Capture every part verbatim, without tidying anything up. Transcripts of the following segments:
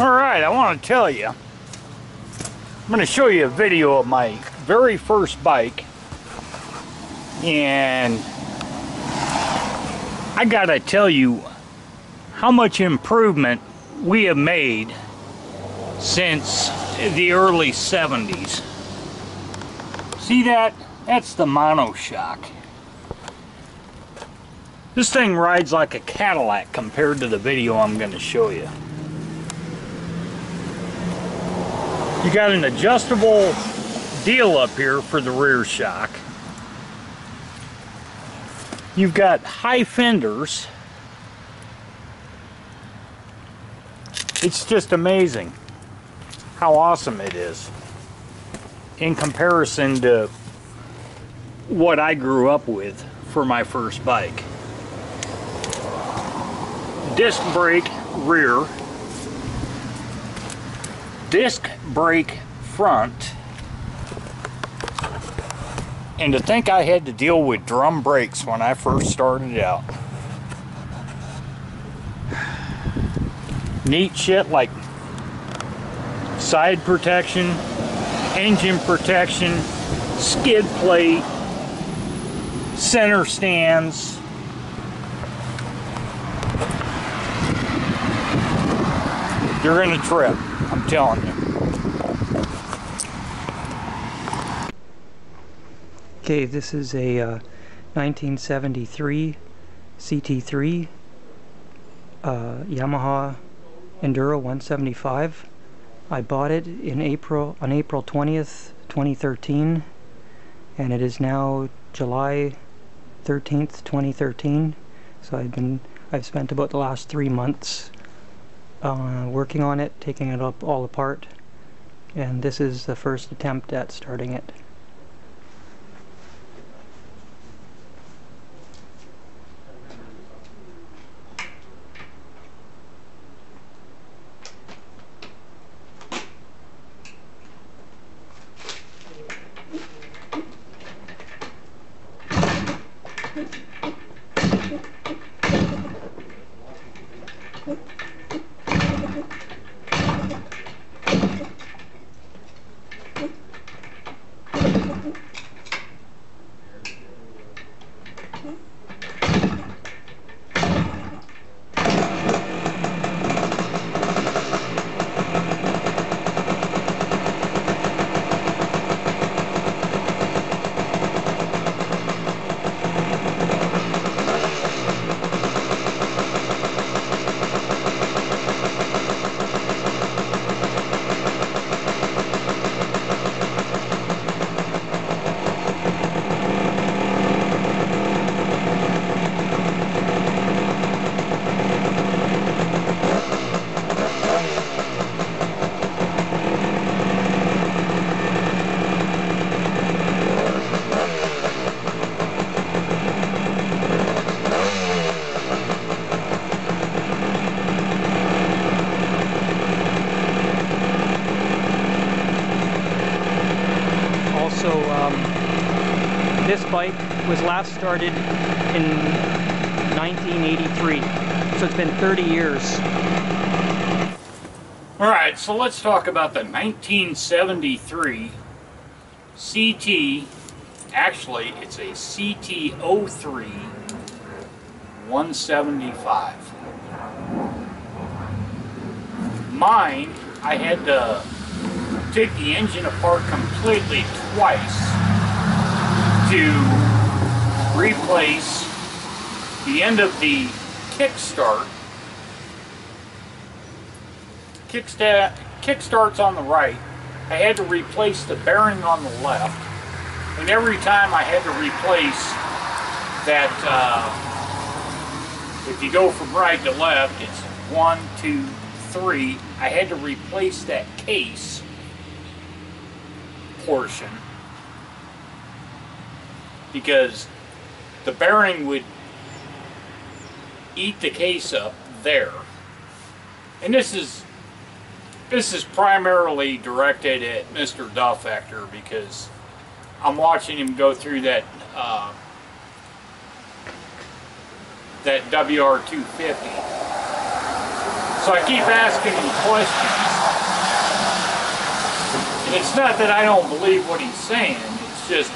Alright, I want to tell you, I'm going to show you a video of my very first bike, and I gotta tell you how much improvement we have made since the early seventies. See that? That's the monoshock. This thing rides like a Cadillac compared to the video I'm going to show you. You got an adjustable deal up here for the rear shock. You've got high fenders. It's just amazing how awesome it is in comparison to what I grew up with for my first bike. Disc brake rear, disc brake front, and to think I had to deal with drum brakes when I first started out. Neat shit like side protection, engine protection, skid plate, center stands. You're in a trip, I'm telling you. Okay, this is a uh, nineteen seventy-three C T three uh, Yamaha Enduro one seventy-five. I bought it in April on April twentieth, twenty thirteen, and it is now July thirteenth, twenty thirteen. So I've been I've spent about the last three months uh, working on it, taking it up all apart, and this is the first attempt at starting it. This bike was last started in nineteen eighty-three, so it's been thirty years. Alright, so let's talk about the nineteen seventy-three C T, actually it's a C T oh three one seventy-five. Mine, I had to take the engine apart completely twice to replace the end of the kickstart. Kicksta kickstart's on the right. I had to replace the bearing on the left, and every time I had to replace that, uh, if you go from right to left, it's one, two, three. I had to replace that case portion, because the bearing would eat the case up there. And this is this is primarily directed at Mister Duffacter, because I'm watching him go through that uh, that W R two fifty. So I keep asking him questions. And it's not that I don't believe what he's saying, it's just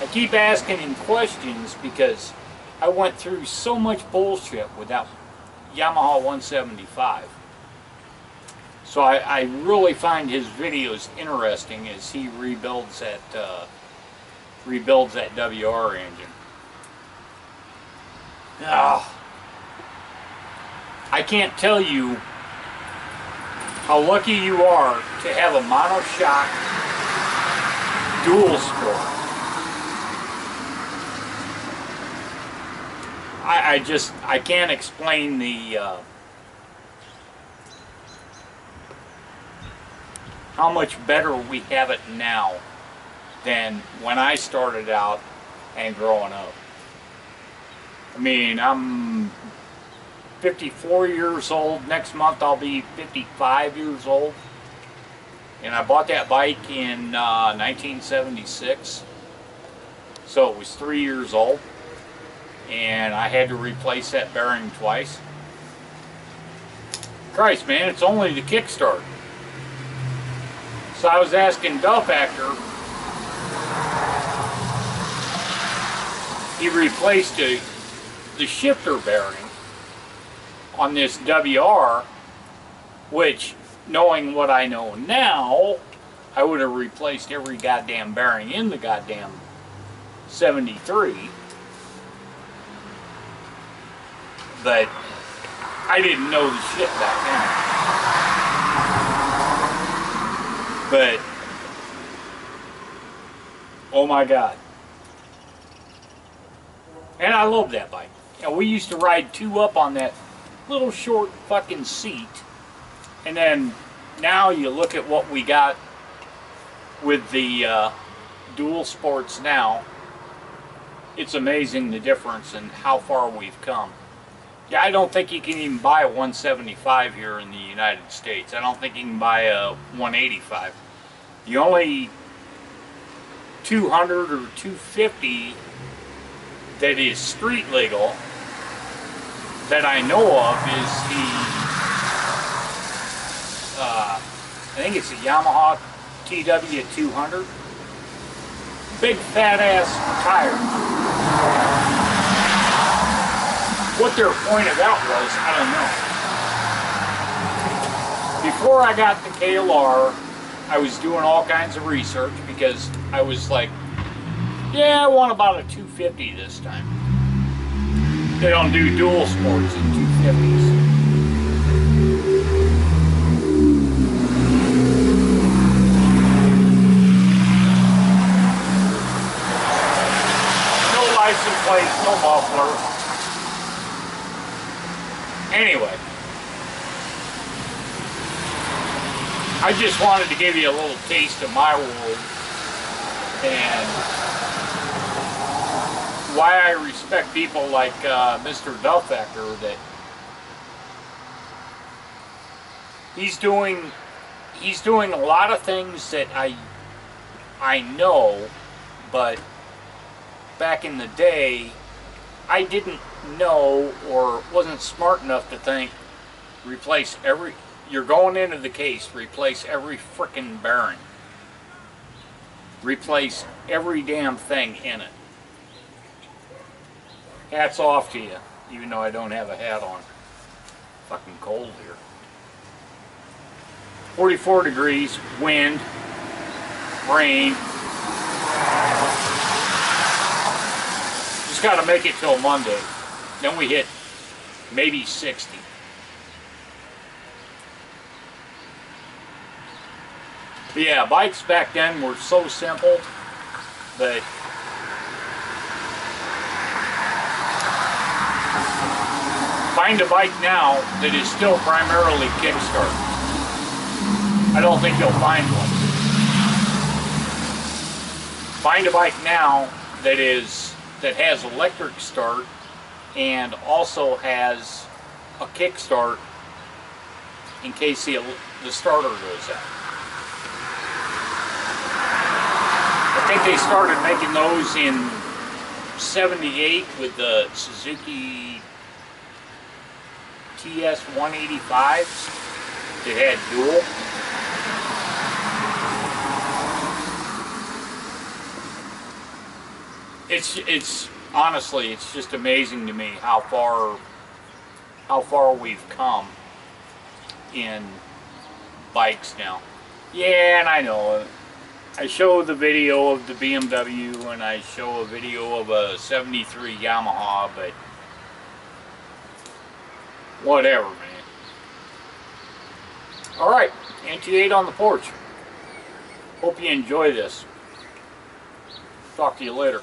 I keep asking him questions because I went through so much bullshit with that Yamaha one seventy-five. So I, I really find his videos interesting as he rebuilds that uh, rebuilds that W R engine. Oh, I can't tell you how lucky you are to have a monoshock dual sport. I, I just I can't explain the uh, how much better we have it now than when I started out and growing up. I mean, I'm fifty-four years old. Next month I'll be fifty-five years old. And I bought that bike in uh, nineteen seventy-six. So it was three years old. And I had to replace that bearing twice. Christ, man, it's only the kickstart. So I was asking Delfecker. He replaced a the shifter bearing on this W R, which, knowing what I know now, I would have replaced every goddamn bearing in the goddamn seventy-three, but I didn't know the shit back then. But oh my god, and I love that bike. And we used to ride two up on that little short fucking seat. And then now you look at what we got with the uh, dual sports now. It's amazing the difference and how far we've come. Yeah, I don't think you can even buy a one seventy-five here in the United States. I don't think you can buy a one eighty-five. The only two hundred or two fifty that is street legal that I know of is the uh, I think it's a Yamaha T W two hundred. Big fat ass tires. What their point of out was, I don't know. Before I got the K L R, I was doing all kinds of research because I was like, yeah, I want about a two fifty this time. They don't do dual sports in two fifties. No license plate, no muffler. Anyway, I just wanted to give you a little taste of my world and why I respect people like uh, Mister Duffacter, that he's doing he's doing a lot of things that I I know, but back in the day I didn't know or wasn't smart enough to think replace every you're going into the case replace every frickin' bearing, replace every damn thing in it. Hats off to you, even though I don't have a hat on. Fucking cold here. forty-four degrees, wind, rain. Just gotta make it till Monday. Then we hit maybe sixty. But yeah, bikes back then were so simple, but find a bike now that is still primarily kickstart. I don't think you'll find one. Find a bike now that is that has electric start and also has a kickstart in case the, the starter goes out. I think they started making those in seventy-eight with the Suzuki T S one eighty-fives that had dual. It's it's honestly it's just amazing to me how far how far we've come in bikes now. Yeah, and I know I show the video of the B M W and I show a video of a seventy-three Yamaha, but whatever, man. Alright, N T eight on the porch. Hope you enjoy this. Talk to you later.